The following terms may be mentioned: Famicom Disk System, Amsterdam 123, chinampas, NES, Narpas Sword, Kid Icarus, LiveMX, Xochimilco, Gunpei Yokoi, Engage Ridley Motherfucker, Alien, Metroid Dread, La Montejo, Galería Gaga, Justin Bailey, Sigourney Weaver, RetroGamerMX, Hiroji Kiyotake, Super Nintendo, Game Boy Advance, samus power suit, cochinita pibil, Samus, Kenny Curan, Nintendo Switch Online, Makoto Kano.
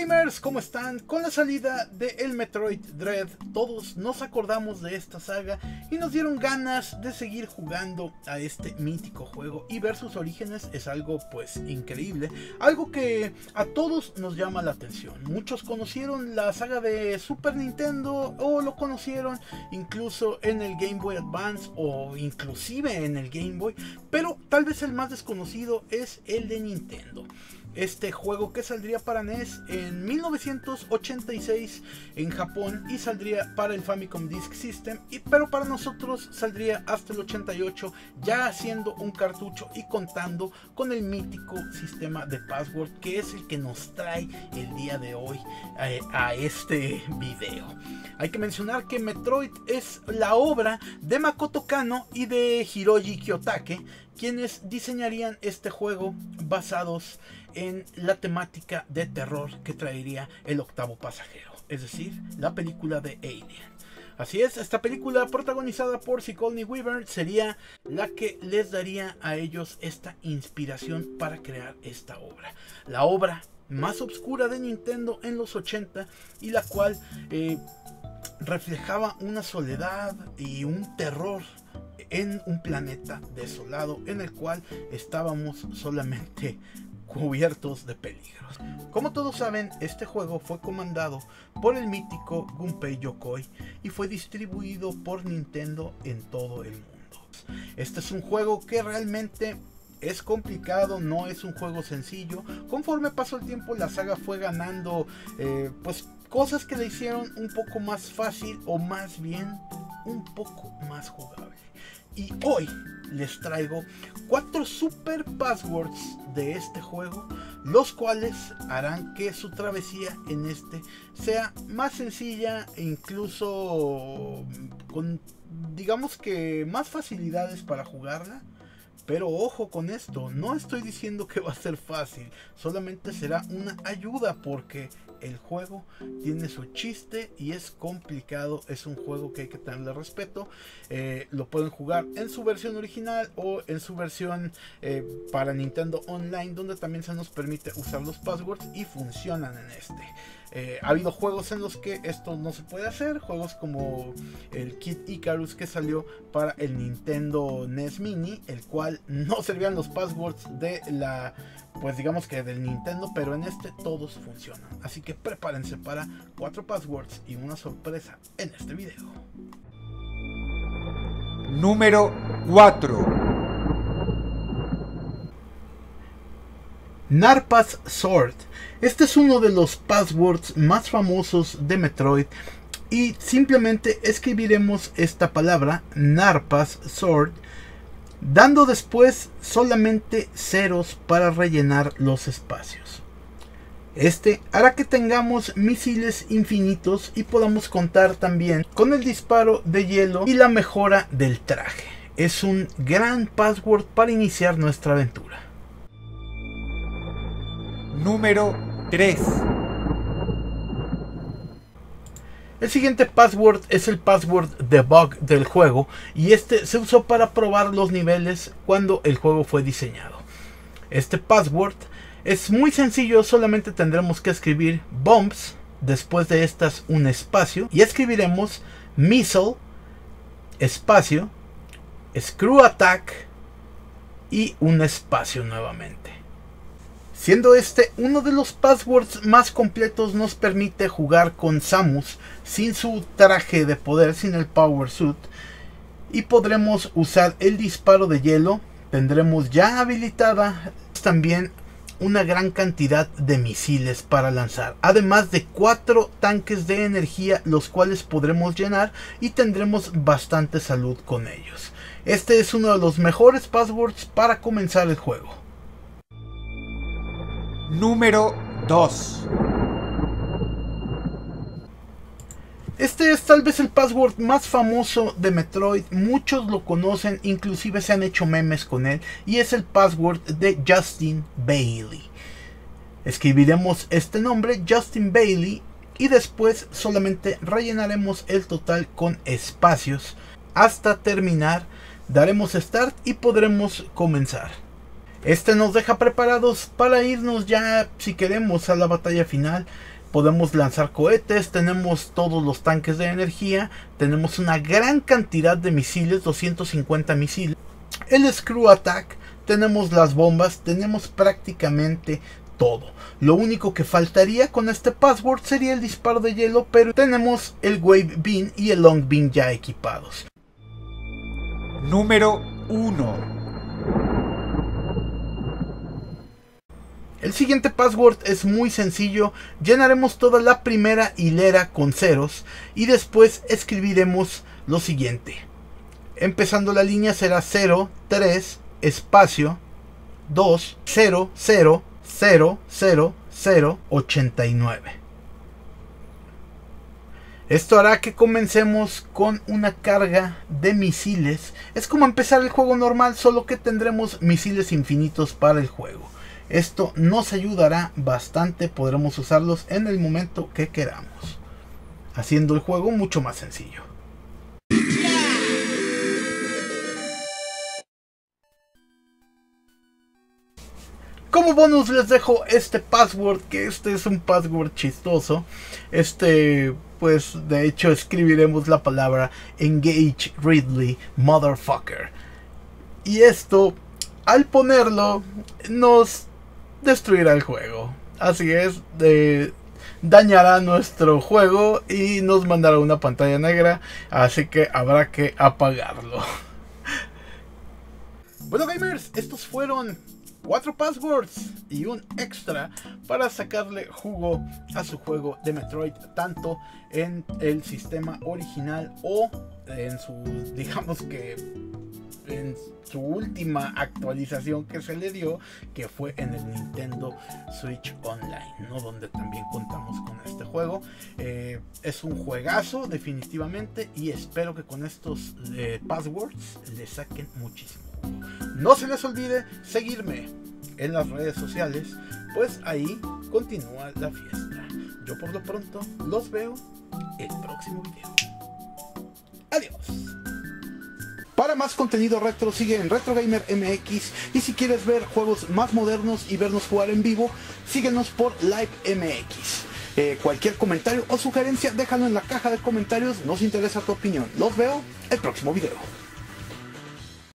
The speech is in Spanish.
Gamers, ¿cómo están? Con la salida de el Metroid Dread, todos nos acordamos de esta saga y nos dieron ganas de seguir jugando a este mítico juego, y ver sus orígenes es algo pues increíble, algo que a todos nos llama la atención. Muchos conocieron la saga de Super Nintendo o lo conocieron incluso en el Game Boy Advance o inclusive en el Game Boy, pero tal vez el más desconocido es el de Nintendo. Este juego que saldría para NES en 1986 en Japón y saldría para el Famicom Disk System, pero para nosotros saldría hasta el 88, ya haciendo un cartucho y contando con el mítico sistema de password, que es el que nos trae el día de hoy a este video. Hay que mencionar que Metroid es la obra de Makoto Kano y de Hiroji Kiyotake, quienes diseñarían este juego basados en la temática de terror que traería el octavo pasajero, es decir, la película de Alien. Así es, esta película protagonizada por Sigourney Weaver sería la que les daría a ellos esta inspiración para crear esta obra. La obra más oscura de Nintendo en los 80 y la cual reflejaba una soledad y un terror en un planeta desolado en el cual estábamos solamente cubiertos de peligros. Como todos saben, este juego fue comandado por el mítico Gunpei Yokoi y fue distribuido por Nintendo en todo el mundo. Este es un juego que realmente es complicado, no es un juego sencillo. Conforme pasó el tiempo, la saga fue ganando pues cosas que le hicieron un poco más fácil, o más bien un poco más jugable. Y hoy les traigo 4 super passwords de este juego, los cuales harán que su travesía en este sea más sencilla e incluso con, digamos que, más facilidades para jugarla. Pero ojo con esto, no estoy diciendo que va a ser fácil, solamente será una ayuda porque el juego tiene su chiste y es complicado. Es un juego que hay que tenerle respeto. Lo pueden jugar en su versión original o en su versión para Nintendo Online, donde también se nos permite usar los passwords y funcionan en este. Ha habido juegos en los que esto no se puede hacer, juegos como el Kid Icarus que salió para el Nintendo NES Mini, el cual no servían los passwords de la, pues digamos que del Nintendo, pero en este todos funcionan. Así que prepárense para 4 passwords y una sorpresa en este video. Número 4. Narpas Sword. Este es uno de los passwords más famosos de Metroid, y simplemente escribiremos esta palabra, Narpas Sword, dando después solamente ceros para rellenar los espacios. Este hará que tengamos misiles infinitos y podamos contar también con el disparo de hielo y la mejora del traje. Es un gran password para iniciar nuestra aventura. Número 3. El siguiente password es el password debug del juego, y este se usó para probar los niveles cuando el juego fue diseñado. Este password es muy sencillo, solamente tendremos que escribir bombs, después de estas un espacio, y escribiremos missile, espacio, screw attack y un espacio nuevamente. Siendo este uno de los passwords más completos, nos permite jugar con Samus sin su traje de poder, sin el power suit, y podremos usar el disparo de hielo. Tendremos ya habilitada también una gran cantidad de misiles para lanzar, además de 4 tanques de energía, los cuales podremos llenar y tendremos bastante salud con ellos. Este es uno de los mejores passwords para comenzar el juego. Número 2. Este es tal vez el password más famoso de Metroid, muchos lo conocen, inclusive se han hecho memes con él, y es el password de Justin Bailey. Escribiremos este nombre, Justin Bailey, y después solamente rellenaremos el total con espacios hasta terminar, daremos start y podremos comenzar. Este nos deja preparados para irnos ya, si queremos, a la batalla final. podemos lanzar cohetes, tenemos todos los tanques de energía, tenemos una gran cantidad de misiles, 250 misiles, el Screw Attack, tenemos las bombas, tenemos prácticamente todo. Lo único que faltaría con este password sería el disparo de hielo, pero tenemos el Wave Beam y el Long Beam ya equipados. Número 1. El siguiente password es muy sencillo, llenaremos toda la primera hilera con ceros y después escribiremos lo siguiente. Empezando la línea será 0, 3, espacio, 2, 0, 0, 0, 0, 0, 89. Esto hará que comencemos con una carga de misiles. Es como empezar el juego normal, solo que tendremos misiles infinitos para el juego. Esto nos ayudará bastante, podremos usarlos en el momento que queramos, haciendo el juego mucho más sencillo. Como bonus les dejo este password, que este es un password chistoso. Pues de hecho escribiremos la palabra Engage Ridley Motherfucker. Y esto, al ponerlo, nos destruirá el juego. Así es, dañará nuestro juego y nos mandará una pantalla negra, así que habrá que apagarlo. Bueno, gamers, estos fueron 4 passwords y un extra para sacarle jugo a su juego de Metroid, tanto en el sistema original o en su, digamos que en su última actualización que se le dio, que fue en el Nintendo Switch Online, ¿no? Donde también contamos con este juego. Es un juegazo definitivamente, y espero que con estos passwords le saquen muchísimo. No se les olvide seguirme en las redes sociales, pues ahí continúa la fiesta. Yo por lo pronto los veo el próximo video. Adiós. Para más contenido retro sigue en RetroGamerMX, y si quieres ver juegos más modernos y vernos jugar en vivo, síguenos por LiveMX. Cualquier comentario o sugerencia déjalo en la caja de comentarios, nos interesa tu opinión. Los veo el próximo video.